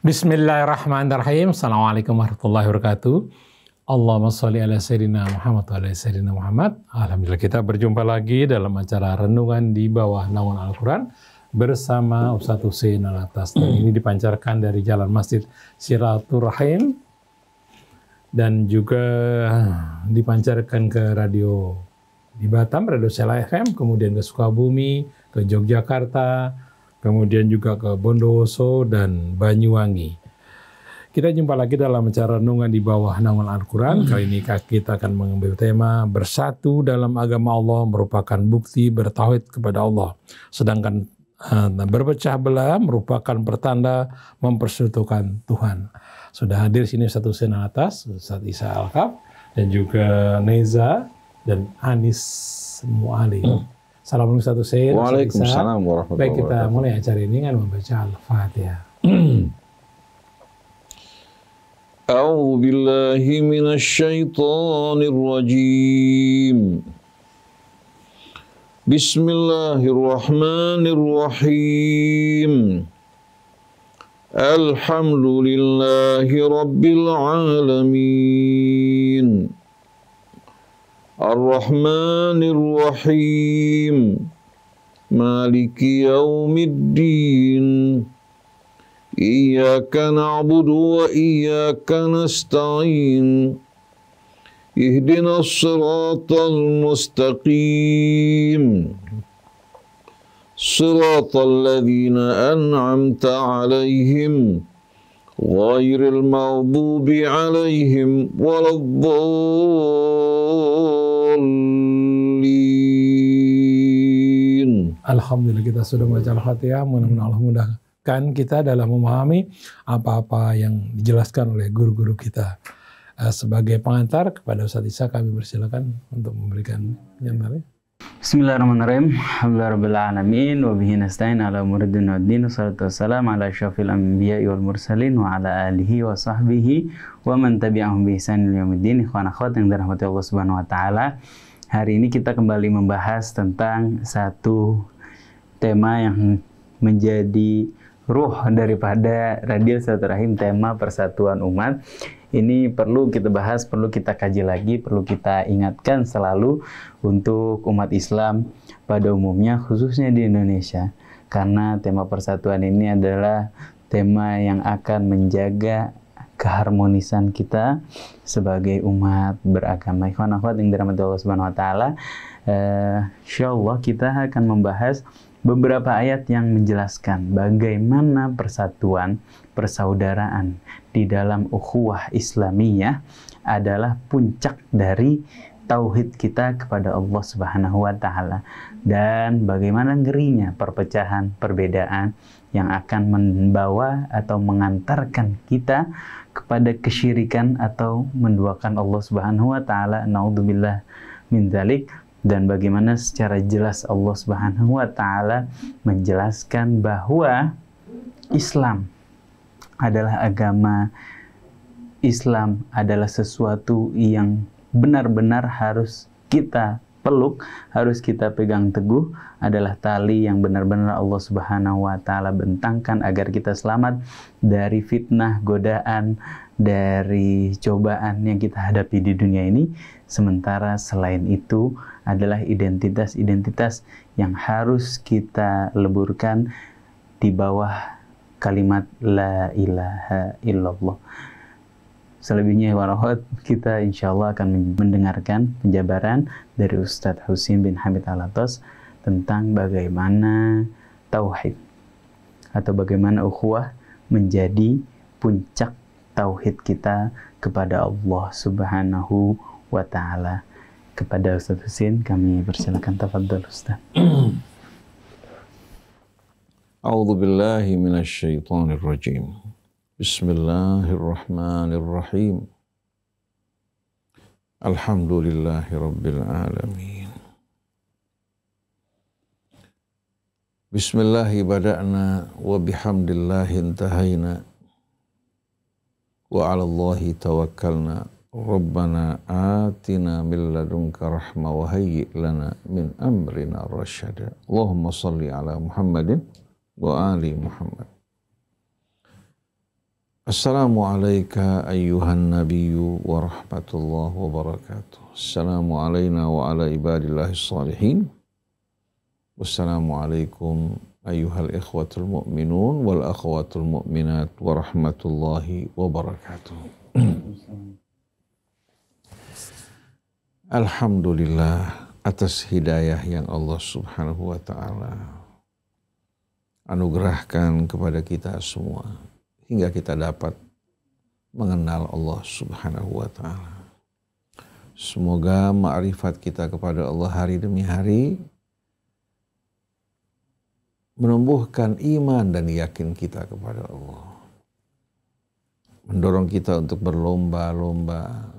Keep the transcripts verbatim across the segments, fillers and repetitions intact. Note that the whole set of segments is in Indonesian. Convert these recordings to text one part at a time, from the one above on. Bismillahirrahmanirrahim. Assalamualaikum warahmatullahi wabarakatuh. Allahumma sholli ala sayyidina Muhammad wa ala sayyidina Muhammad. Alhamdulillah, kita berjumpa lagi dalam acara Renungan di Bawah Naungan Al-Qur'an bersama Ustaz Husein Alattas. Dan ini dipancarkan dari Jalan Masjid Siraturahim dan juga dipancarkan ke radio di Batam Radio Selahim, kemudian ke Sukabumi, ke Yogyakarta, kemudian juga ke Bondowoso dan Banyuwangi. Kita jumpa lagi dalam acara Renungan di Bawah Naungan Al-Qur'an. Kali ini kita akan mengambil tema bersatu dalam agama Allah merupakan bukti bertauhid kepada Allah. Sedangkan berpecah belah merupakan pertanda mempersatukan Tuhan. Sudah hadir sini Ustaz Husein Alattas, Ustaz Isa Al-Kaf, dan juga Neza dan Anies Mu'alim. Hmm. Assalamualaikum Ustaz Husein. Waalaikumsalam warahmatullahi wabarakatuh. Baik, kita mulai acara ini dengan membaca Al-Fatihah. A'udzu billahi minasy syaithanir rajim. Bismillahirrahmanirrahim. Alhamdulillahi rabbil alamin. Ar-Rahmanir-Rahim, Maliki Yaumiddin, Iyyaka na'budu wa iyyaka nasta'in, Ihdinas siratal mustaqim, Siratal ladzina an'amta 'alaihim, Ghairil maghdubi 'alaihim waladdallin. Alhamdulillah, kita sudah membaca Al-Fatihah. Mudah-mudahan Allah mudahkan kita dalam memahami apa-apa yang dijelaskan oleh guru-guru kita. Sebagai pengantar kepada Ustaz Isa, kami persilakan untuk memberikan pengantarnya. Bismillahirrahmanirrahim. Alhamdulillahirrahmanirrahim. Wabihi nasta'in ala muridin wa din. Wassalatu wassalamu ala syafil anbiya'i wal mursalin wa ala alihi wa sahbihi wa man tabi'ahum bi ihsanin ila yaumiddin. Ikhwan akhwat yang dirahmati Allah Subhanahu wa taala. Hari ini kita kembali membahas tentang satu tema yang menjadi ruh daripada Radio Siraturahim, tema persatuan umat. Ini perlu kita bahas, perlu kita kaji lagi, perlu kita ingatkan selalu untuk umat Islam pada umumnya, khususnya di Indonesia. Karena tema persatuan ini adalah tema yang akan menjaga keharmonisan kita sebagai umat beragama. Ikhwan akhwat yang dirahmati Allah Subhanahu wa taala, insyaallah kita akan membahas beberapa ayat yang menjelaskan bagaimana persatuan, persaudaraan di dalam ukhuwah Islamiyah adalah puncak dari tauhid kita kepada Allah Subhanahu wa taala, dan bagaimana ngerinya perpecahan, perbedaan yang akan membawa atau mengantarkan kita kepada kesyirikan atau menduakan Allah Subhanahu wa taala, naudzubillah min dzalik. Dan bagaimana secara jelas Allah Subhanahu wa taala menjelaskan bahwa Islam adalah agama, Islam adalah sesuatu yang benar-benar harus kita peluk, harus kita pegang teguh, adalah tali yang benar-benar Allah Subhanahu wa taala bentangkan agar kita selamat dari fitnah, godaan, dari cobaan yang kita hadapi di dunia ini. Sementara selain itu adalah identitas-identitas yang harus kita leburkan di bawah kalimat la ilaha illallah. Selebihnya warahmat kita insya Allah akan mendengarkan penjabaran dari Ustaz Husein bin Hamid Alattas tentang bagaimana tauhid atau bagaimana ukhuwah menjadi puncak tauhid kita kepada Allah Subhanahu wa taala. Kepada Ustaz Husein kami persilakan, tafadhol Ustaz. A'udzu billahi minasy syaithanir rajim. Bismillahirrahmanirrahim. Alhamdulillahi rabbil alamin. Bismillahi bada'na wa bihamdillahi intahayna wa 'ala Allahi tawakkalna. Rabbana atina min ladunka rahmah wa hayyi' lana min amrina rasyada. Allahumma shalli 'ala Muhammadin wa ali Muhammad. Assalamualaikum ayyuhan nabiyyu wa rahmatullahi wa barakatuh. Assalamu alaina wa ala ibadillahi sholihin. Wassalamualaikum ayyuhal ikhwatul mu'minun wal akhwatul mu'minat wa rahmatullahi wa barakatuh. Alhamdulillah atas hidayah yang Allah Subhanahu wa ta'ala anugerahkan kepada kita semua, hingga kita dapat mengenal Allah Subhanahu wa ta'ala. Semoga ma'rifat kita kepada Allah hari demi hari menumbuhkan iman dan yakin kita kepada Allah, mendorong kita untuk berlomba-lomba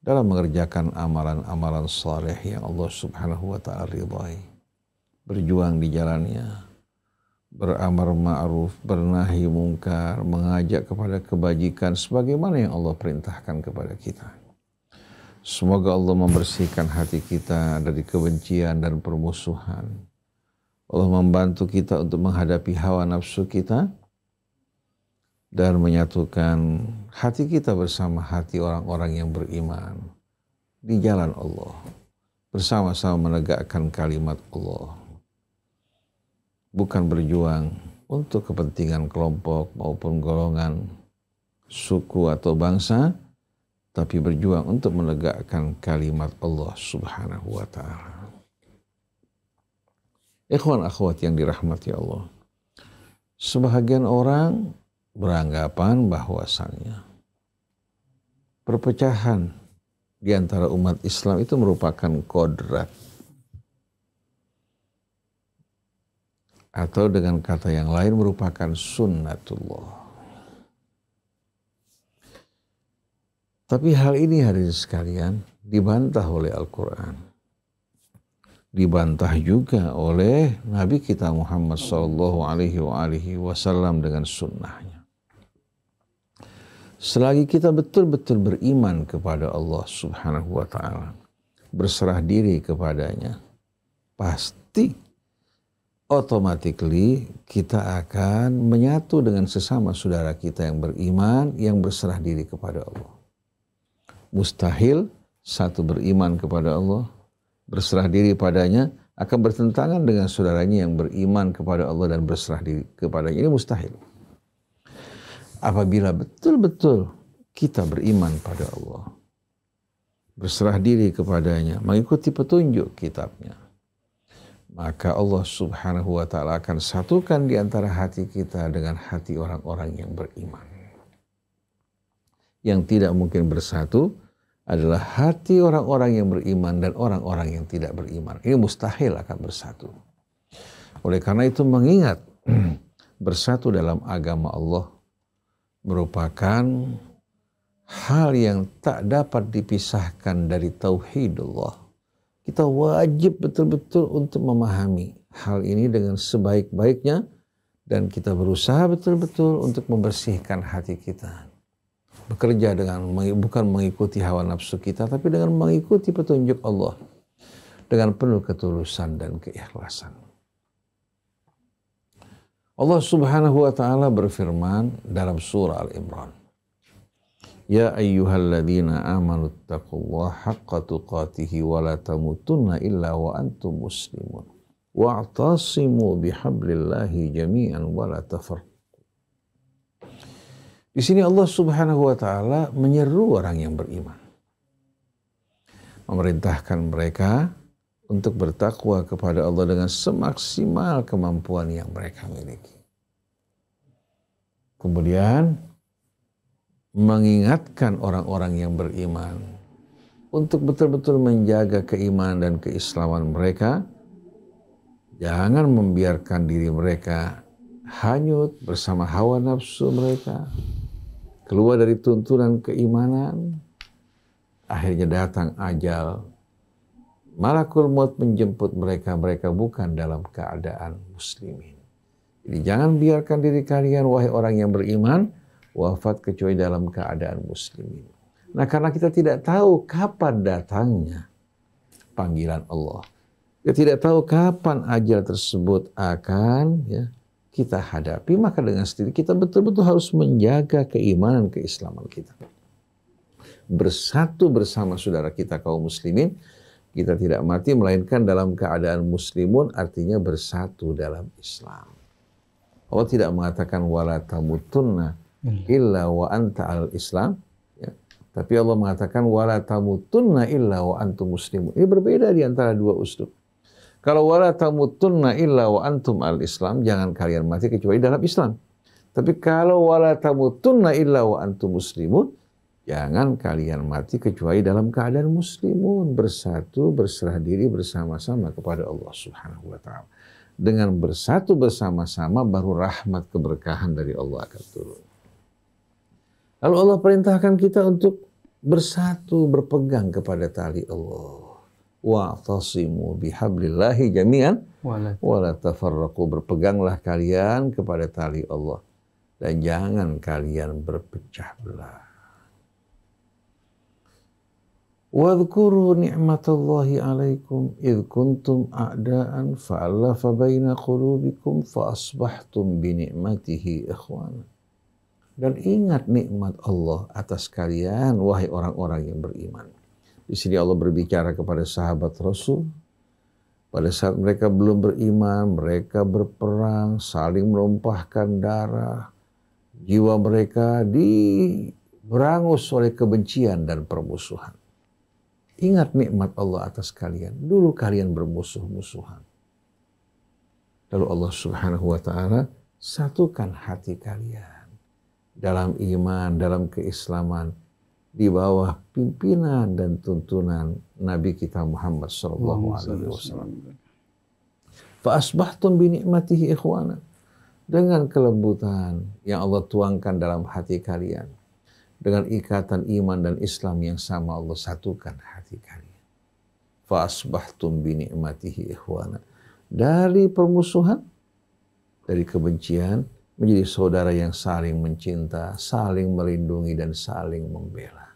dalam mengerjakan amalan-amalan saleh yang Allah Subhanahu wa ta'ala ridhai, berjuang di jalannya, beramar ma'ruf, bernahi mungkar, mengajak kepada kebajikan sebagaimana yang Allah perintahkan kepada kita. Semoga Allah membersihkan hati kita dari kebencian dan permusuhan. Allah membantu kita untuk menghadapi hawa nafsu kita dan menyatukan hati kita bersama hati orang-orang yang beriman di jalan Allah, bersama-sama menegakkan kalimat Allah, bukan berjuang untuk kepentingan kelompok maupun golongan, suku atau bangsa, tapi berjuang untuk menegakkan kalimat Allah Subhanahu wa ta'ala. Ikhwan akhwat yang dirahmati Allah, sebahagian orang beranggapan bahwasannya perpecahan di antara umat Islam itu merupakan kodrat, atau dengan kata yang lain merupakan sunnatullah. Tapi hal ini hadirin sekalian dibantah oleh Al-Qur'an. Dibantah juga oleh Nabi kita Muhammad sallallahu alaihi wasallam dengan sunnahnya. Selagi kita betul-betul beriman kepada Allah Subhanahu wa ta'ala, berserah diri kepadanya, pasti automatically kita akan menyatu dengan sesama saudara kita yang beriman, yang berserah diri kepada Allah. Mustahil satu beriman kepada Allah, berserah diri padanya, akan bertentangan dengan saudaranya yang beriman kepada Allah dan berserah diri kepadanya. Ini mustahil. Apabila betul-betul kita beriman pada Allah, berserah diri kepadanya, mengikuti petunjuk kitabnya, maka Allah Subhanahu wa ta'ala akan satukan di antara hati kita dengan hati orang-orang yang beriman. Yang tidak mungkin bersatu adalah hati orang-orang yang beriman dan orang-orang yang tidak beriman. Ini mustahil akan bersatu. Oleh karena itu mengingat bersatu dalam agama Allah merupakan hal yang tak dapat dipisahkan dari tauhidullah. Kita wajib betul-betul untuk memahami hal ini dengan sebaik-baiknya dan kita berusaha betul-betul untuk membersihkan hati kita. Bekerja dengan bukan mengikuti hawa nafsu kita, tapi dengan mengikuti petunjuk Allah dengan penuh ketulusan dan keikhlasan. Allah Subhanahu wa ta'ala berfirman dalam surah Al-Imran, Ya ayyuhalladzina amanu taqullaha haqqa tuqatihi wa la tamutunna illa wa antum muslimun wa'tasimu bihablillahi jami'an wa la tafarraqu. Di sini Allah Subhanahu wa taala menyeru orang yang beriman, memerintahkan mereka untuk bertakwa kepada Allah dengan semaksimal kemampuan yang mereka miliki. Kemudian mengingatkan orang-orang yang beriman untuk betul-betul menjaga keimanan dan keislaman mereka. Jangan membiarkan diri mereka hanyut bersama hawa nafsu mereka, keluar dari tuntunan keimanan. Akhirnya datang ajal, malakul maut menjemput mereka, mereka bukan dalam keadaan muslimin. Jadi jangan biarkan diri kalian, wahai orang yang beriman, wafat kecuali dalam keadaan muslimin. Nah, karena kita tidak tahu kapan datangnya panggilan Allah, kita tidak tahu kapan ajal tersebut akan ya, kita hadapi, maka dengan sendiri kita betul-betul harus menjaga keimanan keislaman kita. Bersatu bersama saudara kita kaum muslimin, kita tidak mati melainkan dalam keadaan muslimun, artinya bersatu dalam Islam. Allah tidak mengatakan wala tamutunna illa wa anta al-Islam, ya. Tapi Allah mengatakan wala tamutunna illa wa antum muslimun. Ini berbeda di antara dua uslub. Kalau wala tamutunna illa wa antum al-Islam, jangan kalian mati kecuali dalam Islam. Tapi kalau wala tamutunna illa wa antum muslimun, jangan kalian mati kecuali dalam keadaan muslimun, bersatu, berserah diri bersama-sama kepada Allah Subhanahu wa taala. Dengan bersatu bersama-sama baru rahmat keberkahan dari Allah akan turun. Lalu Allah perintahkan kita untuk bersatu, berpegang kepada tali Allah. Wa'tasimu bihablillahi jami'an wa la tafarraqu, berpeganglah kalian kepada tali Allah dan jangan kalian berpecah belah. Wadhkuru ni'matallahi 'alaikum idh kuntum a'da'an fa'alafa baina qulubikum fa asbahtum bi ni'matihi ikhwana. Dan ingat nikmat Allah atas kalian wahai orang-orang yang beriman. Di sini Allah berbicara kepada sahabat Rasul. Pada saat mereka belum beriman, mereka berperang, saling menumpahkan darah. Jiwa mereka diberangus oleh kebencian dan permusuhan. Ingat nikmat Allah atas kalian. Dulu kalian bermusuh-musuhan. Lalu Allah Subhanahu wa taala satukan hati kalian dalam iman, dalam keislaman, di bawah pimpinan dan tuntunan Nabi kita Muhammad sallallahu alaihi wasallam. Fa asbahtum bi ni'matihi ikhwana. Dengan kelembutan yang Allah tuangkan dalam hati kalian, dengan ikatan iman dan Islam yang sama Allah satukan hati kalian. Fa asbahtum bi ni'matihi ikhwana. Dari permusuhan, dari kebencian menjadi saudara yang saling mencinta, saling melindungi dan saling membela.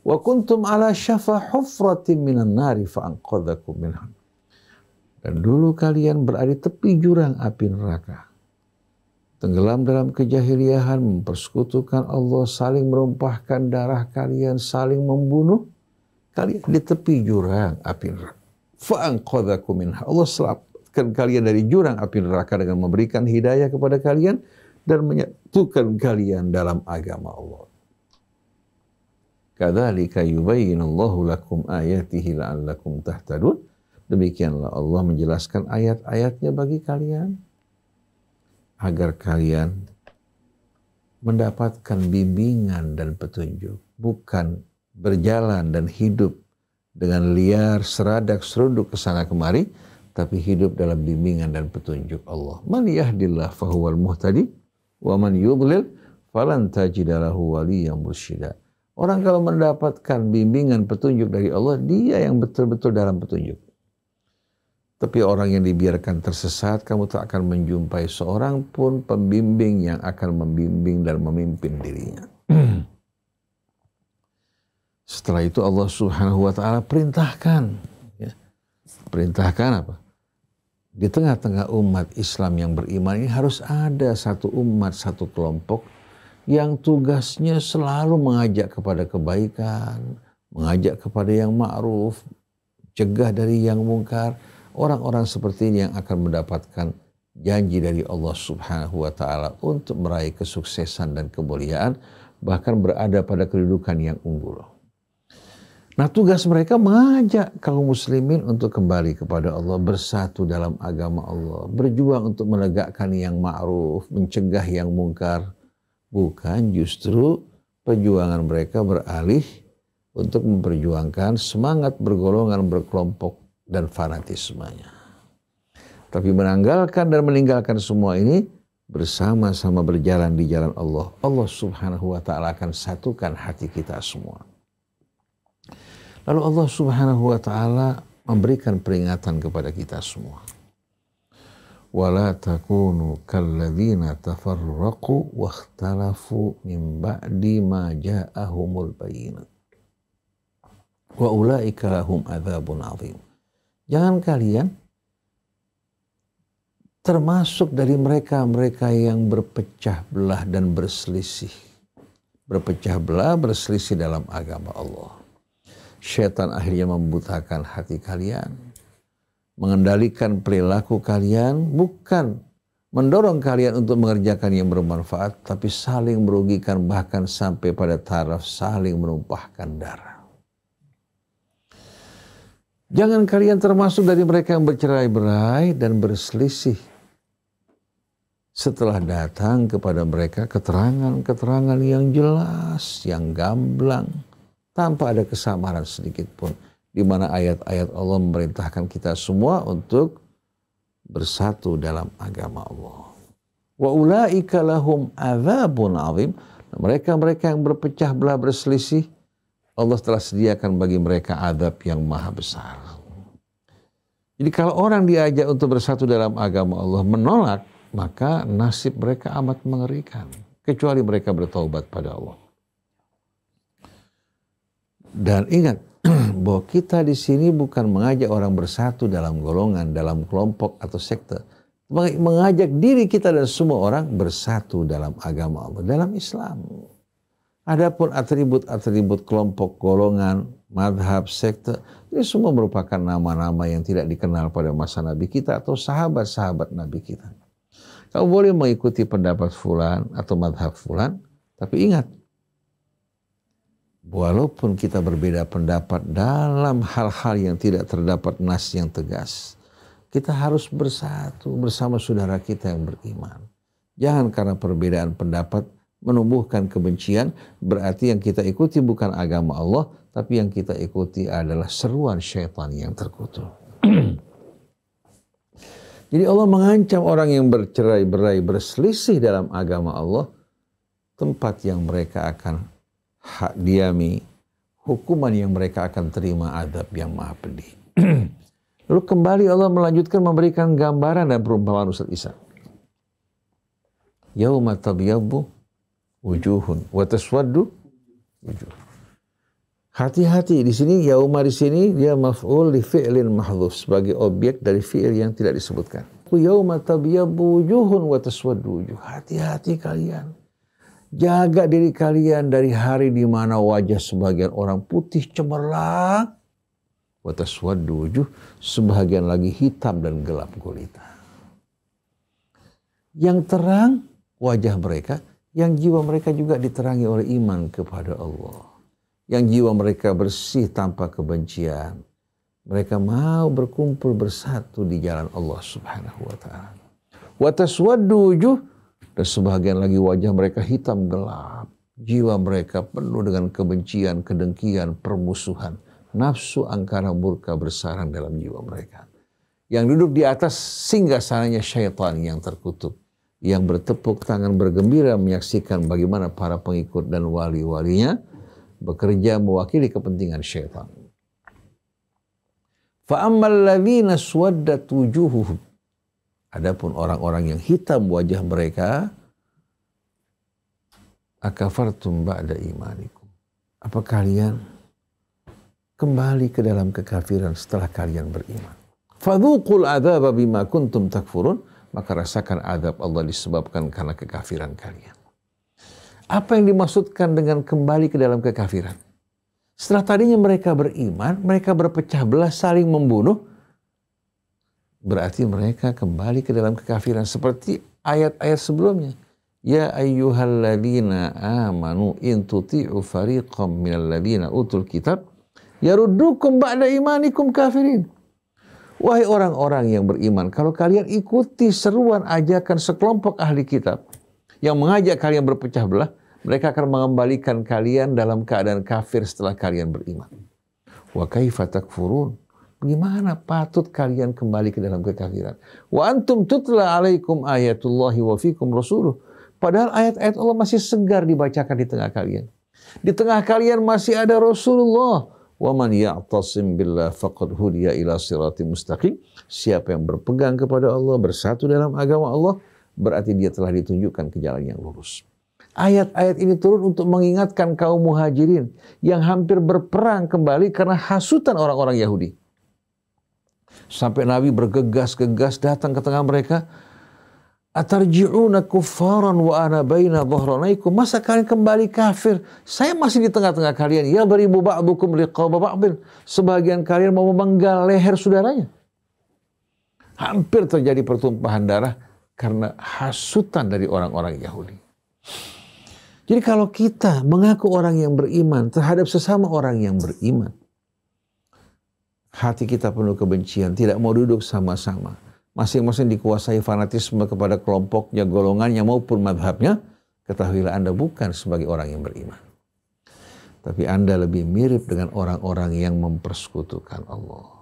Wa kuntum ala syafa hufratin minan nari fa'anqadhakum minha. Dan dulu kalian berada di tepi jurang api neraka. Tenggelam dalam kejahiliahan, mempersekutukan Allah, saling merumpahkan darah kalian, saling membunuh. Kalian di tepi jurang api neraka. Fa'anqadhakum minha. Allah selamatkan kalian dari jurang api neraka dengan memberikan hidayah kepada kalian dan menyatukan kalian dalam agama Allah. Kadzalika yubayyinullahu lakum ayatihi la'allakum tahtadun. Demikianlah Allah menjelaskan ayat-ayatnya bagi kalian agar kalian mendapatkan bimbingan dan petunjuk, bukan berjalan dan hidup dengan liar, seradak, seruduk ke sana kemari, tapi hidup dalam bimbingan dan petunjuk Allah. Man yahdillah fahuwal muhtadi wa man yudlil falan tajida lahu waliyyan mursyida. Orang kalau mendapatkan bimbingan petunjuk dari Allah, dia yang betul-betul dalam petunjuk. Tapi orang yang dibiarkan tersesat, kamu tak akan menjumpai seorang pun pembimbing yang akan membimbing dan memimpin dirinya. Setelah itu Allah Subhanahu wa taala perintahkan, ya. Perintahkan apa? Di tengah-tengah umat Islam yang beriman ini harus ada satu umat, satu kelompok yang tugasnya selalu mengajak kepada kebaikan, mengajak kepada yang ma'ruf, cegah dari yang mungkar. Orang-orang seperti ini yang akan mendapatkan janji dari Allah Subhanahu wa taala untuk meraih kesuksesan dan kemuliaan, bahkan berada pada kedudukan yang unggul. Nah, tugas mereka mengajak kaum muslimin untuk kembali kepada Allah, bersatu dalam agama Allah, berjuang untuk menegakkan yang ma'ruf, mencegah yang mungkar. Bukan justru perjuangan mereka beralih untuk memperjuangkan semangat bergolongan, berkelompok, dan fanatismenya. Tapi menanggalkan dan meninggalkan semua ini, bersama-sama berjalan di jalan Allah. Allah Subhanahu wa ta'ala akan satukan hati kita semua. Lalu Allah Subhanahu wa ta'ala memberikan peringatan kepada kita semua. وَلَا تَكُونُوا كَالَّذِينَ تَفَرَّقُوا وَاخْتَلَفُوا مِنْ بَعْدِ مَا جَاءَهُمُ الْبَيِّنَةُ وَأُولَٰئِكَ لَهُمْ عَذَابٌ عَظِيمٌ. Jangan kalian Termasuk dari mereka-mereka yang berpecah belah dan berselisih. Berpecah belah, berselisih dalam agama Allah. Syaitan akhirnya membutakan hati kalian. Mengendalikan perilaku kalian, bukan mendorong kalian untuk mengerjakan yang bermanfaat, tapi saling merugikan, bahkan sampai pada taraf saling menumpahkan darah. Jangan kalian termasuk dari mereka yang bercerai-berai dan berselisih. Setelah datang kepada mereka keterangan-keterangan yang jelas, yang gamblang, tanpa ada kesamaran sedikit pun, di mana ayat-ayat Allah memerintahkan kita semua untuk bersatu dalam agama Allah. Wa ulaika lahum adzabun azim. Mereka-mereka yang berpecah belah berselisih, Allah telah sediakan bagi mereka azab yang maha besar. Jadi kalau orang diajak untuk bersatu dalam agama Allah menolak, maka nasib mereka amat mengerikan, kecuali mereka bertaubat pada Allah. Dan ingat bahwa kita di sini bukan mengajak orang bersatu dalam golongan, dalam kelompok atau sekte, mengajak diri kita dan semua orang bersatu dalam agama Allah, dalam Islam. Adapun atribut-atribut kelompok, golongan, madhab, sekte, ini semua merupakan nama-nama yang tidak dikenal pada masa Nabi kita atau sahabat-sahabat Nabi kita. Kau boleh mengikuti pendapat fulan atau madhab fulan, tapi ingat, walaupun kita berbeda pendapat dalam hal-hal yang tidak terdapat nas yang tegas, kita harus bersatu bersama saudara kita yang beriman. Jangan karena perbedaan pendapat menumbuhkan kebencian, berarti yang kita ikuti bukan agama Allah, tapi yang kita ikuti adalah seruan syaitan yang terkutuk. Jadi Allah mengancam orang yang bercerai-berai, berselisih dalam agama Allah, tempat yang mereka akan hak diami, hukuman yang mereka akan terima adab yang maha pedih. Lalu kembali Allah melanjutkan memberikan gambaran dan perumpamaan Ustaz Isa. Yauma tabyaddu wujuhun wa taswaddu wujuh. Hati-hati di sini, yauma di sini dia maf'ul li fi'lin mahdhuf, sebagai objek dari fi'il yang tidak disebutkan. Yauma tabyaddu wujuhun wa taswaddu wujuh. Hati-hati kalian. Jaga diri kalian dari hari di mana wajah sebagian orang putih cemerlang, wa taswaddu wujuh, sebagian lagi hitam dan gelap gulita. Yang terang wajah mereka, yang jiwa mereka juga diterangi oleh iman kepada Allah. Yang jiwa mereka bersih tanpa kebencian. Mereka mau berkumpul bersatu di jalan Allah Subhanahu wa taala. Wa taswaddu wujuh, dan sebagian lagi wajah mereka hitam gelap. Jiwa mereka penuh dengan kebencian, kedengkian, permusuhan. Nafsu angkara murka bersarang dalam jiwa mereka. Yang duduk di atas singgasananya syaitan yang terkutuk. Yang bertepuk tangan bergembira menyaksikan bagaimana para pengikut dan wali-walinya bekerja mewakili kepentingan syaitan. Fa'ammal ladzina swaddat wujuhuhum. Adapun orang-orang yang hitam wajah mereka, akafartum ba'da imanikum. Apa kalian kembali ke dalam kekafiran setelah kalian beriman? Fadzuqul adzaba bima kuntum takfurun, maka rasakan azab Allah disebabkan karena kekafiran kalian. Apa yang dimaksudkan dengan kembali ke dalam kekafiran? Setelah tadinya mereka beriman, mereka berpecah belah, saling membunuh. Berarti mereka kembali ke dalam kekafiran seperti ayat-ayat sebelumnya. Ya ayyuhalladzina amanu in tuti'u fariqam minalladzina utul kitab yaruddukum ba'da imanikum kafirin. Wahai orang-orang yang beriman, kalau kalian ikuti seruan ajakan sekelompok ahli kitab yang mengajak kalian berpecah belah, mereka akan mengembalikan kalian dalam keadaan kafir setelah kalian beriman. Wa kaifa takfurun? Bagaimana patut kalian kembali ke dalam kekafiran? Wa antum tutla alaikum ayatullahi wa fikum rasuluh. Padahal ayat-ayat Allah masih segar dibacakan di tengah kalian. Di tengah kalian masih ada Rasulullah. Wa man ya'tasim billah faqad hudiya ila sirati mustaqim. Siapa yang berpegang kepada Allah, bersatu dalam agama Allah, berarti dia telah ditunjukkan ke jalan yang lurus. Ayat-ayat ini turun untuk mengingatkan kaum muhajirin yang hampir berperang kembali karena hasutan orang-orang Yahudi. Sampai Nabi bergegas-gegas datang ke tengah mereka Atarji'una kuffaran wa ana baina dhahranaikum. Masa kalian kembali kafir? Saya masih di tengah-tengah kalian. Ya baribu ba'dukum liqaba ba'din. Sebagian kalian mau memenggal leher saudaranya. Hampir terjadi pertumpahan darah karena hasutan dari orang-orang Yahudi. Jadi kalau kita mengaku orang yang beriman terhadap sesama orang yang beriman, hati kita penuh kebencian, tidak mau duduk sama-sama. Masing-masing dikuasai fanatisme kepada kelompoknya, golongannya, maupun madhabnya, ketahuilah Anda bukan sebagai orang yang beriman. Tapi Anda lebih mirip dengan orang-orang yang mempersekutukan Allah.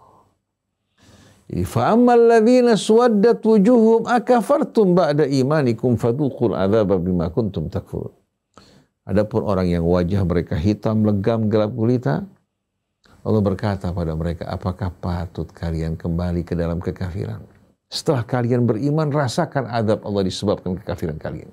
Jadi, fa'ammal ladzina suwaddat wujuhum akafartum ba'da imanikum fadhuqul adzaba bima kuntum takfurun. Adapun orang yang wajah mereka hitam, legam, gelap gulita, Allah berkata pada mereka, apakah patut kalian kembali ke dalam kekafiran? Setelah kalian beriman, rasakan azab Allah disebabkan kekafiran kalian.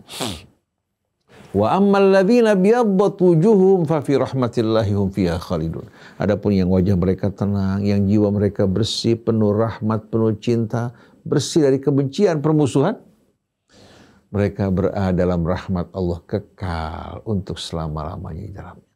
Wa ammal ladzina biyaddat wujuhum fa fi rahmatillahi hum fiha khalidun. Adapun yang wajah mereka tenang, yang jiwa mereka bersih, penuh rahmat, penuh cinta, bersih dari kebencian, permusuhan, mereka berada dalam rahmat Allah kekal untuk selama-lamanya di dalamnya.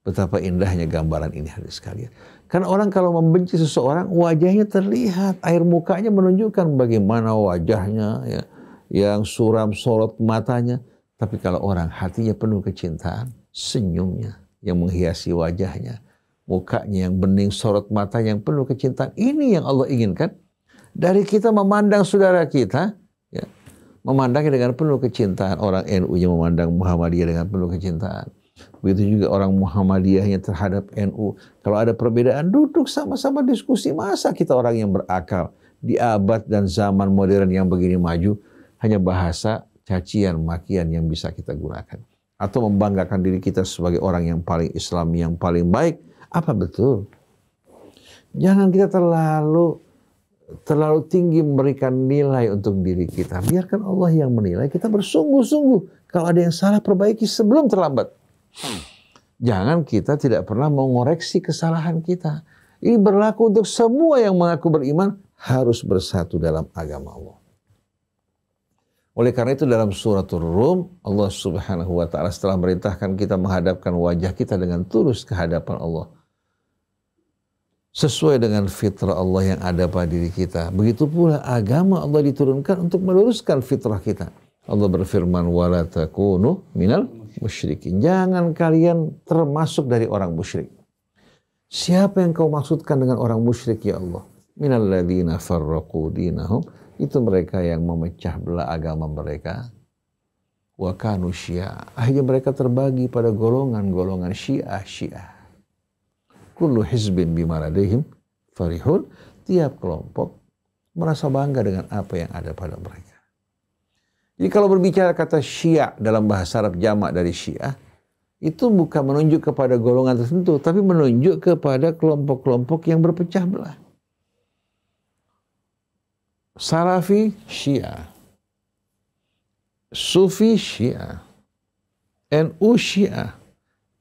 Betapa indahnya gambaran ini hadis kalian. Karena orang kalau membenci seseorang, wajahnya terlihat, air mukanya menunjukkan bagaimana wajahnya, ya, yang suram sorot matanya. Tapi kalau orang hatinya penuh kecintaan, senyumnya yang menghiasi wajahnya, mukanya yang bening, sorot mata yang penuh kecintaan, ini yang Allah inginkan dari kita memandang saudara kita, ya, memandangnya dengan penuh kecintaan. Orang N U-nya memandang Muhammadiyah dengan penuh kecintaan. Begitu juga orang Muhammadiyahnya terhadap N U. Kalau ada perbedaan, duduk sama-sama diskusi. Masa kita orang yang berakal di abad dan zaman modern yang begini maju, hanya bahasa cacian, makian yang bisa kita gunakan. Atau membanggakan diri kita sebagai orang yang paling Islami, yang paling baik. Apa betul? Jangan kita terlalu terlalu tinggi memberikan nilai untuk diri kita. Biarkan Allah yang menilai. Kita bersungguh-sungguh. Kalau ada yang salah, perbaiki sebelum terlambat. Hmm. Jangan kita tidak pernah mengoreksi kesalahan kita. Ini berlaku untuk semua yang mengaku beriman, harus bersatu dalam agama Allah. Oleh karena itu dalam surat Ar-Rum, Allah Subhanahu wa taala setelah merintahkan kita menghadapkan wajah kita dengan tulus ke hadapan Allah, sesuai dengan fitrah Allah yang ada pada diri kita. Begitu pula agama Allah diturunkan untuk meluruskan fitrah kita. Allah berfirman, wala takunu minal musyrikin. Jangan kalian termasuk dari orang musyrik. Siapa yang kau maksudkan dengan orang musyrik, ya Allah? Minal ladzina farraqu dinahum. Itu mereka yang memecah belah agama mereka. Wa kanu syi'a. Akhirnya mereka terbagi pada golongan-golongan syiah-syiah. Kullu hizbin bima ladaihim farihun. Tiap kelompok merasa bangga dengan apa yang ada pada mereka. Jadi kalau berbicara kata Syiah dalam bahasa Arab, jamak dari Syiah, itu bukan menunjuk kepada golongan tertentu, tapi menunjuk kepada kelompok-kelompok yang berpecah belah. Salafi Syiah, Sufi Syiah, N U Syiah,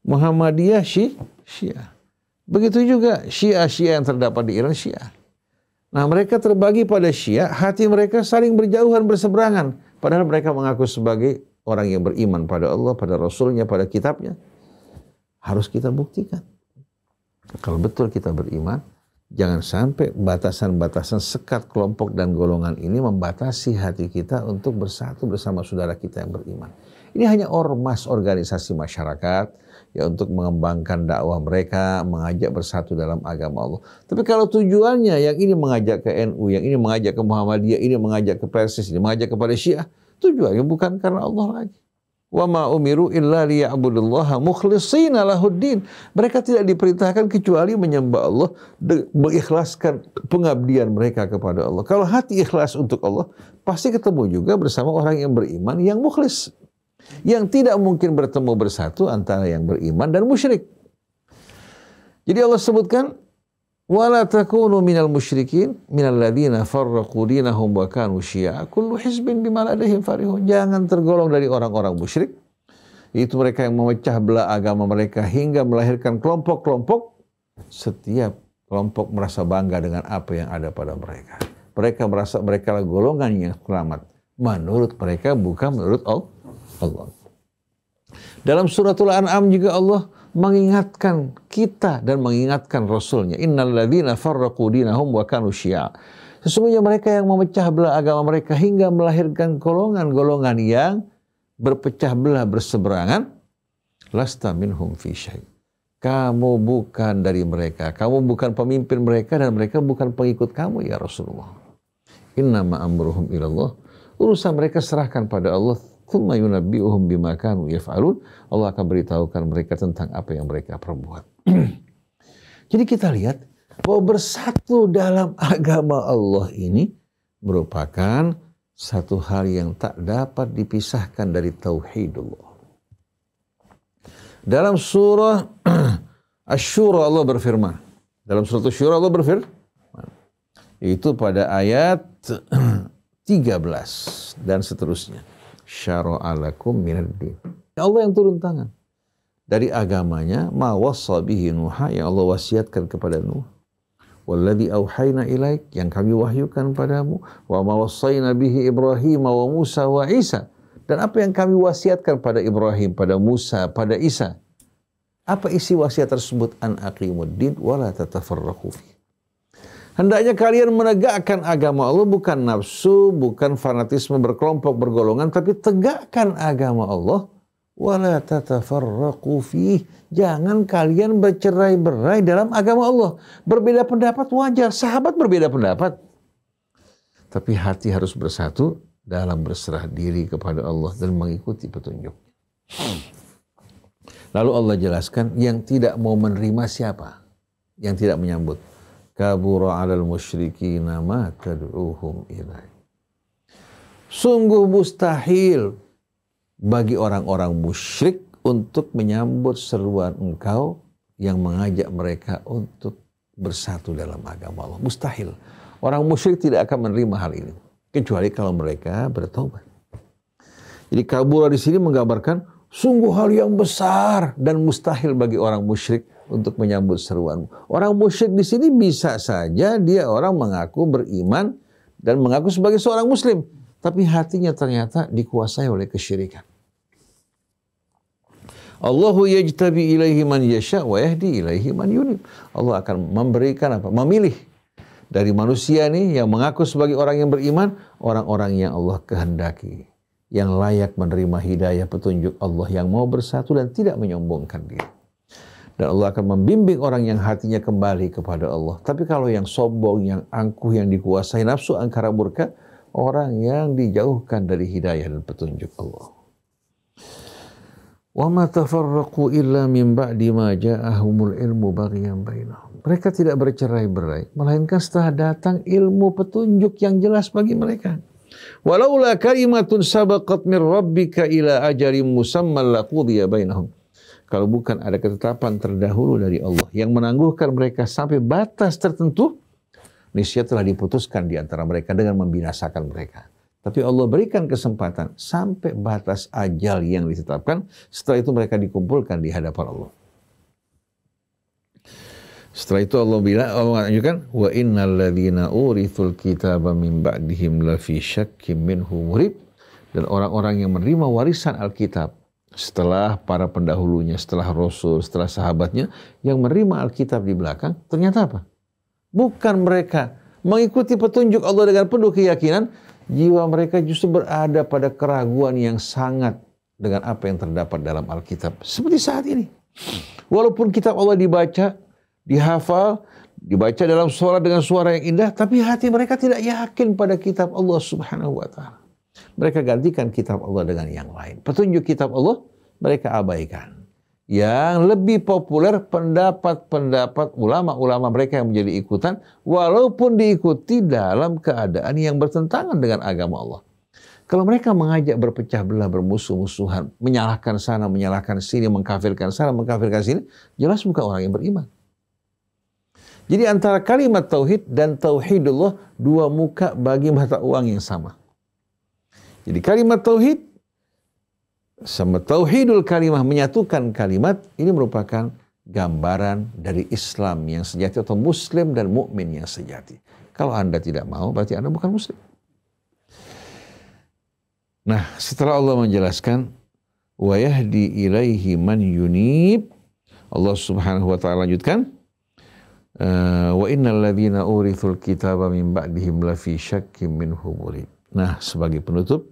Muhammadiyah Syiah. Begitu juga Syiah-Syiah yang terdapat di Iran Syiah. Nah, mereka terbagi pada Syiah, hati mereka saling berjauhan, berseberangan. Padahal mereka mengaku sebagai orang yang beriman pada Allah, pada Rasulnya, pada kitabnya. Harus kita buktikan. Kalau betul kita beriman, jangan sampai batasan-batasan sekat kelompok dan golongan ini membatasi hati kita untuk bersatu bersama saudara kita yang beriman. Ini hanya ormas, organisasi masyarakat, ya, untuk mengembangkan dakwah mereka, mengajak bersatu dalam agama Allah. Tapi kalau tujuannya yang ini mengajak ke N U, yang ini mengajak ke Muhammadiyah, ini mengajak ke Persis, ini mengajak kepada Syiah, tujuannya bukan karena Allah lagi. Wa ma umiru illa liya'budullaha mukhlishina lahuddin. Mereka tidak diperintahkan kecuali menyembah Allah, mengikhlaskan pengabdian mereka kepada Allah. Kalau hati ikhlas untuk Allah, pasti ketemu juga bersama orang yang beriman yang mukhlis. Yang tidak mungkin bertemu bersatu antara yang beriman dan musyrik. Jadi Allah sebutkan, wala takunu minal musyrikin minal ladzina farraqu dinahum wa kanu syi'a kullu hizbin bima ladayhim farihun. Jangan tergolong dari orang-orang musyrik, itu mereka yang memecah belah agama mereka hingga melahirkan kelompok-kelompok. Setiap kelompok merasa bangga dengan apa yang ada pada mereka. Mereka merasa mereka golongan yang selamat. menurut mereka, bukan menurut Allah. Dalam suratul An'am juga Allah mengingatkan kita dan mengingatkan Rasulnya. Innalladzina farraqu dinahum wa kanu syi'a. Sesungguhnya mereka yang memecah belah agama mereka hingga melahirkan golongan-golongan yang berpecah belah berseberangan. Lasta minhum fi syai'. Kamu bukan dari mereka. Kamu bukan pemimpin mereka dan mereka bukan pengikut kamu ya Rasulullah. Innama amruhum ilallah. Urusan mereka serahkan pada Allah. Tsumma yunabbi'uhum bima kanu yaf'alun. Allah akan beritahukan mereka tentang apa yang mereka perbuat. Jadi kita lihat bahwa bersatu dalam agama Allah ini merupakan satu hal yang tak dapat dipisahkan dari tauhidullah. Dalam surah Asy-Syura Allah berfirman. Dalam surah Asy-Syura Allah berfirman. Itu pada ayat tiga belas dan seterusnya. Syara'a lakum minaddin. Allah yang turun tangan dari agamanya, ma wassa bihi Nuha, yang Allah wasiatkan kepada Nuh. Walladzi auhayna ilaik, yang kami wahyukan padamu, wa ma wassayna bihi Ibrahim wa Musa wa Isa. Dan apa yang kami wasiatkan pada Ibrahim, pada Musa, pada Isa. Apa isi wasiat tersebut? An aqimuddin wa la tatafarraqu fihi. Hendaknya kalian menegakkan agama Allah, bukan nafsu, bukan fanatisme berkelompok, bergolongan, tapi tegakkan agama Allah. Wala tatafarraqu fihi. Jangan kalian bercerai-berai dalam agama Allah. Berbeda pendapat wajar, sahabat berbeda pendapat. Tapi hati harus bersatu dalam berserah diri kepada Allah dan mengikuti petunjuk. Lalu Allah jelaskan yang tidak mau menerima siapa? Yang tidak menyambut. Kabura 'alal musyrikina ma tad'uuhum ilaih. Sungguh mustahil bagi orang-orang musyrik untuk menyambut seruan engkau yang mengajak mereka untuk bersatu dalam agama Allah. Mustahil. Orang musyrik tidak akan menerima hal ini kecuali kalau mereka bertobat. Jadi kabura di sini menggambarkan sungguh hal yang besar dan mustahil bagi orang musyrik untuk menyambut seruanmu. Orang musyrik di sini bisa saja dia orang mengaku beriman dan mengaku sebagai seorang muslim, tapi hatinya ternyata dikuasai oleh kesyirikan. Allahu yajtabi ilaihi man yasha wa yahdi ilaihi man yunib. Allah akan memberikan apa? Memilih dari manusia nih yang mengaku sebagai orang yang beriman, orang-orang yang Allah kehendaki, yang layak menerima hidayah petunjuk Allah, yang mau bersatu dan tidak menyombongkan diri. Dan Allah akan membimbing orang yang hatinya kembali kepada Allah. Tapi kalau yang sombong, yang angkuh, yang dikuasai nafsu, angkara murka, orang yang dijauhkan dari hidayah dan petunjuk Allah. Wa ma tafarraqu illa min ba'di ma ja'ahumul ilmu baghyan bainahum. Mereka tidak bercerai-berai melainkan setelah datang ilmu petunjuk yang jelas bagi mereka. Walaula kalimatun sabaqat min rabbika ila ajalin musamma laqudiya bainahum. Kalau bukan ada ketetapan terdahulu dari Allah yang menangguhkan mereka sampai batas tertentu, niscaya telah diputuskan di antara mereka dengan membinasakan mereka. Tapi Allah berikan kesempatan sampai batas ajal yang ditetapkan, setelah itu mereka dikumpulkan di hadapan Allah. Setelah itu Allah bilang, Allah menunjukkan, wa innal ladzina urithul kitaba min ba'dihim la fi syakkim minhu murib. Dan orang-orang yang menerima warisan Alkitab setelah para pendahulunya, setelah Rasul, setelah sahabatnya, yang menerima Alkitab di belakang, ternyata apa? Bukan mereka mengikuti petunjuk Allah dengan penuh keyakinan, jiwa mereka justru berada pada keraguan yang sangat dengan apa yang terdapat dalam Alkitab. Seperti saat ini. Walaupun kitab Allah dibaca, dihafal, dibaca dalam sholat dengan suara yang indah, tapi hati mereka tidak yakin pada kitab Allah subhanahu wa ta'ala. Mereka gantikan kitab Allah dengan yang lain. Petunjuk kitab Allah mereka abaikan. Yang lebih populer pendapat-pendapat ulama-ulama mereka yang menjadi ikutan, walaupun diikuti dalam keadaan yang bertentangan dengan agama Allah. Kalau mereka mengajak berpecah belah, bermusuh-musuhan, menyalahkan sana, menyalahkan sini, mengkafirkan sana, mengkafirkan sini, jelas bukan orang yang beriman. Jadi antara kalimat tauhid dan tauhidullah dua muka bagi mata uang yang sama. Jadi kalimat tauhid sama tauhidul kalimah, menyatukan kalimat, ini merupakan gambaran dari Islam yang sejati atau muslim dan mukmin yang sejati. Kalau Anda tidak mau, berarti Anda bukan muslim. Nah, setelah Allah menjelaskan wa yahdi ilaihi man yunib, Allah Subhanahu wa taala lanjutkan wa innal ladzina urithul kitaba min ba'dihim lafi syakkim minhu murib. Nah, sebagai penutup,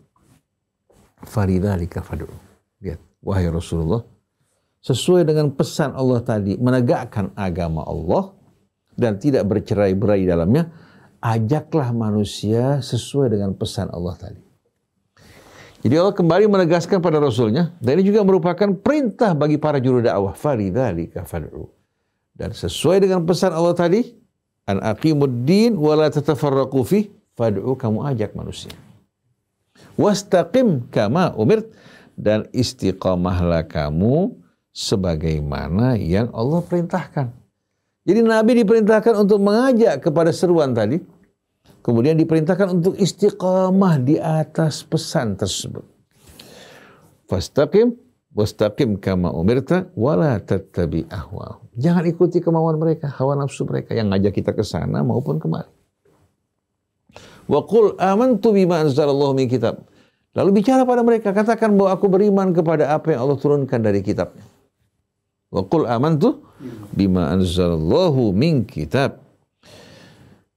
faridzalika fad'u. Lihat, wahai Rasulullah, sesuai dengan pesan Allah tadi, menegakkan agama Allah dan tidak bercerai-berai dalamnya, ajaklah manusia sesuai dengan pesan Allah tadi. Jadi Allah kembali menegaskan pada Rasulnya, dan ini juga merupakan perintah bagi para juru dakwah, faridzalika fad'u. Dan sesuai dengan pesan Allah tadi, an aqimuddin wa la tatafarraqu fi, fad'u, kamu ajak manusia. Wastaqim kama umirt, dan istiqamahlah kamu sebagaimana yang Allah perintahkan. Jadi Nabi diperintahkan untuk mengajak kepada seruan tadi, kemudian diperintahkan untuk istiqamah di atas pesan tersebut. Fastaqim, wastaqim kama umirta, wala tattabi ahwahum. Jangan ikuti kemauan mereka, hawa nafsu mereka yang ngajak kita ke sana maupun kemari. Wa qul amantu bima anzalallahu min kitab. Lalu bicara pada mereka, katakan bahwa aku beriman kepada apa yang Allah turunkan dari kitabnya. Wa qul amantu bima anzalallahu min kitab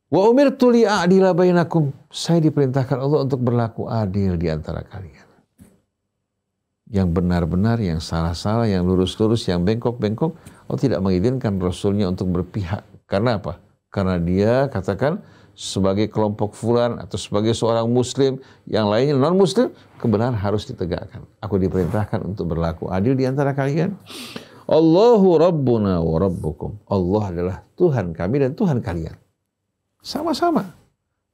wa umirtu li a'dila bainakum, saya diperintahkan Allah untuk berlaku adil di antara kalian. Yang benar-benar, yang salah-salah, yang lurus-lurus, yang bengkok-bengkok, Allah tidak mengizinkan Rasulnya untuk berpihak. Karena apa? Karena dia katakan sebagai kelompok fulan atau sebagai seorang muslim, yang lainnya non-muslim, kebenaran harus ditegakkan. Aku diperintahkan untuk berlaku adil di antara kalian. Allahu Rabbuna wa Rabbukum. Allah adalah Tuhan kami dan Tuhan kalian. Sama-sama.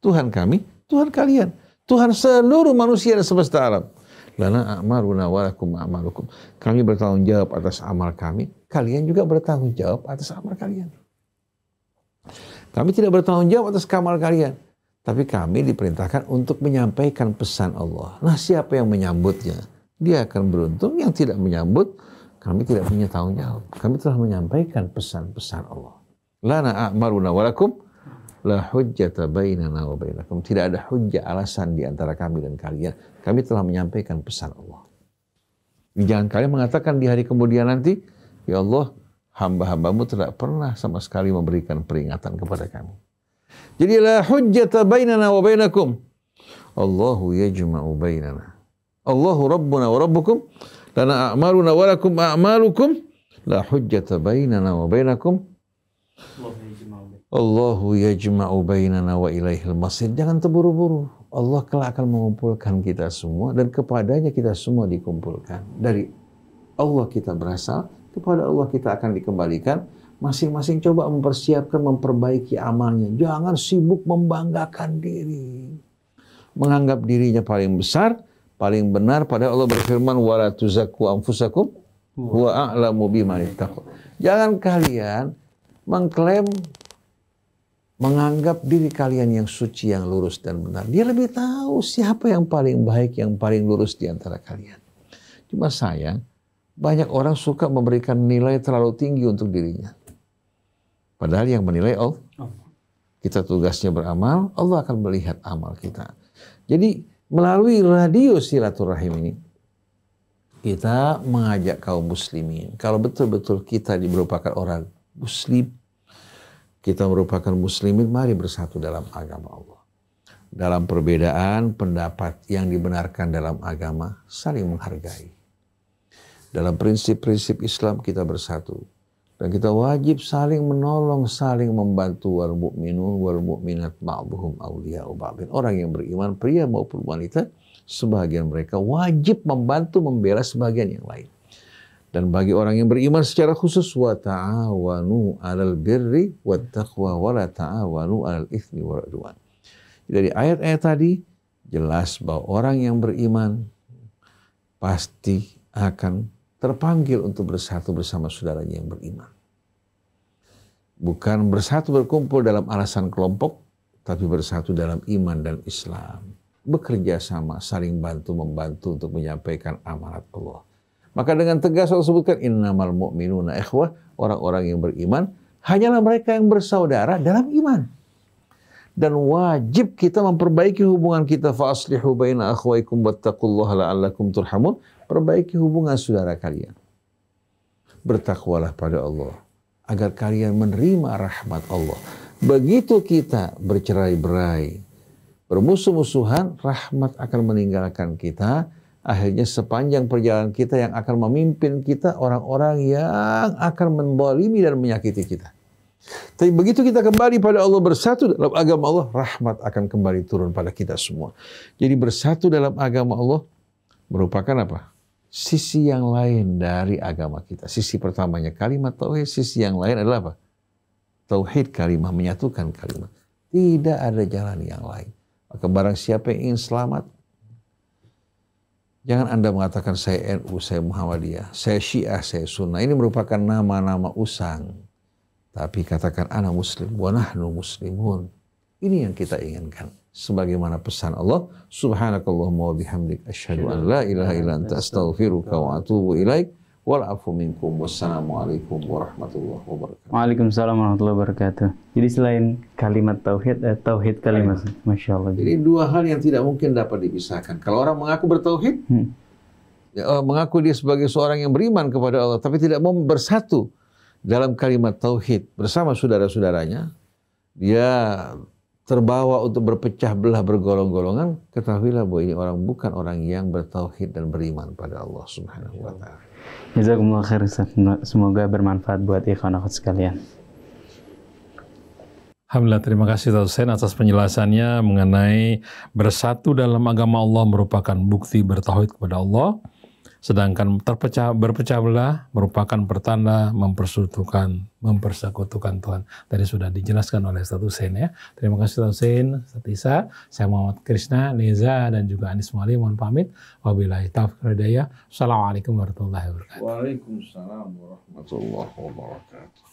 Tuhan kami, Tuhan kalian. Tuhan seluruh manusia dan semesta alam. Lana a'maluna wa lakum a'malukum. Kami bertanggung jawab atas amal kami. Kalian juga bertanggung jawab atas amal kalian. Kami tidak bertanggung jawab atas amal kalian. Tapi kami diperintahkan untuk menyampaikan pesan Allah. Nah, siapa yang menyambutnya? Dia akan beruntung. Yang tidak menyambut, kami tidak punya tanggung jawab. Kami telah menyampaikan pesan-pesan Allah. Lana a'maruna walakum la hujjata bainana wa bainakum. Tidak ada hujjah, alasan di antara kami dan kalian. Kami telah menyampaikan pesan Allah. Jangan kalian mengatakan di hari kemudian nanti, ya Allah, hamba-hambamu tidak pernah sama sekali memberikan peringatan kepada kami. Jadi la hujjata bainana wa bainakum. Allahu yajma'u bainana. Allahu Rabbuna wa Rabbukum. Lana a'maluna wa lakum a'malukum, la hujjata bainana wa bainakum. Allahu yajma'u bainana wa ilaihil masir. Jangan terburu-buru. Allah kelak akan mengumpulkan kita semua dan kepadanya kita semua dikumpulkan. Dari Allah kita berasal, kepada Allah kita akan dikembalikan. Masing-masing coba mempersiapkan, memperbaiki amalnya. Jangan sibuk membanggakan diri, menganggap dirinya paling besar, paling benar, padahal Allah berfirman wala tuzakku anfusakum huwa a'lamu biman ittaqu. Jangan kalian mengklaim, menganggap diri kalian yang suci, yang lurus dan benar. Dia lebih tahu siapa yang paling baik, yang paling lurus di antara kalian. Cuma sayang, banyak orang suka memberikan nilai terlalu tinggi untuk dirinya. Padahal yang menilai Allah. Kita tugasnya beramal, Allah akan melihat amal kita. Jadi melalui radio silaturahim ini, kita mengajak kaum muslimin. Kalau betul-betul kita merupakan orang muslim, kita merupakan muslimin, mari bersatu dalam agama Allah. Dalam perbedaan pendapat yang dibenarkan dalam agama, saling menghargai. Dalam prinsip-prinsip Islam kita bersatu. Dan kita wajib saling menolong, saling membantu. Wal mu'minun wal mu'minat ba'duhum awliya'u ba'd. Orang yang beriman, pria maupun wanita, sebagian mereka wajib membantu membela sebagian yang lain. Dan bagi orang yang beriman secara khusus, wa ta'awanu 'alal birri wat taqwa wa la ta'awanu 'alal itsmi wal 'udwan. Dari ayat-ayat tadi jelas bahwa orang yang beriman pasti akan terpanggil untuk bersatu bersama saudaranya yang beriman. Bukan bersatu berkumpul dalam alasan kelompok, tapi bersatu dalam iman dan Islam. Bekerja sama, saling bantu-membantu untuk menyampaikan amanat Allah. Maka dengan tegas Allah sebutkan, innamal mu'minuna ikhwah, orang-orang yang beriman, hanyalah mereka yang bersaudara dalam iman. dan wajib kita memperbaiki hubungan kita. Fa aslihu baina akhwaikum wattaqullaha la'allakum turhamun. Perbaiki hubungan saudara kalian. Bertakwalah pada Allah agar kalian menerima rahmat Allah. Begitu kita bercerai-berai, bermusuh-musuhan, rahmat akan meninggalkan kita. Akhirnya sepanjang perjalanan kita yang akan memimpin kita orang-orang yang akan menzalimi dan menyakiti kita. Tapi begitu kita kembali pada Allah, bersatu dalam agama Allah, rahmat akan kembali turun pada kita semua. Jadi bersatu dalam agama Allah merupakan apa? Sisi yang lain dari agama kita. Sisi pertamanya kalimat tauhid, sisi yang lain adalah apa? Tauhid kalimah, menyatukan kalimah. Tidak ada jalan yang lain. Maka barang siapa yang ingin selamat, jangan Anda mengatakan saya N U, saya Muhammadiyah, saya Syiah, saya Sunnah. Ini merupakan nama-nama usang. Tapi katakan ana muslim wa nahnu muslimun. Ini yang kita inginkan. Sebagaimana pesan Allah, subhanakallahumma wa bihamdik asyhadu an la ilaha illa anta astaghfiruka wa atubu ilaik. Wal afu minkum. Wassalamualaikum warahmatullahi wabarakatuh. Waalaikumsalam warahmatullahi wabarakatuh. Jadi selain kalimat tauhid, eh, tauhid kalimat, masya Allah. Jadi dua hal yang tidak mungkin dapat dipisahkan. Kalau orang mengaku bertauhid, hmm. mengaku dia sebagai seorang yang beriman kepada Allah, tapi tidak mau bersatu dalam kalimat tauhid bersama saudara-saudaranya, dia terbawa untuk berpecah belah, bergolong-golongan. Ketahuilah bahwa ini orang bukan orang yang bertauhid dan beriman pada Allah Subhanahu wa Ta'ala. Jazakumullah khair, semoga bermanfaat buat ikhwan akhwat sekalian. Alhamdulillah, terima kasih Ustaz Husein atas penjelasannya mengenai bersatu dalam agama Allah merupakan bukti bertauhid kepada Allah, sedangkan terpecah berpecah belah merupakan pertanda mempersatukan mempersekutukan Tuhan. Tadi sudah dijelaskan oleh Ustaz Husein ya. Terima kasih Ustaz Husein, Ustaz Isa, saya Muhammad Krishna, Neza dan juga Anies Mu'alim mohon pamit. Wabillahi taufiq wal hidayah. Assalamualaikum warahmatullahi wabarakatuh. Waalaikumsalam warahmatullahi wabarakatuh.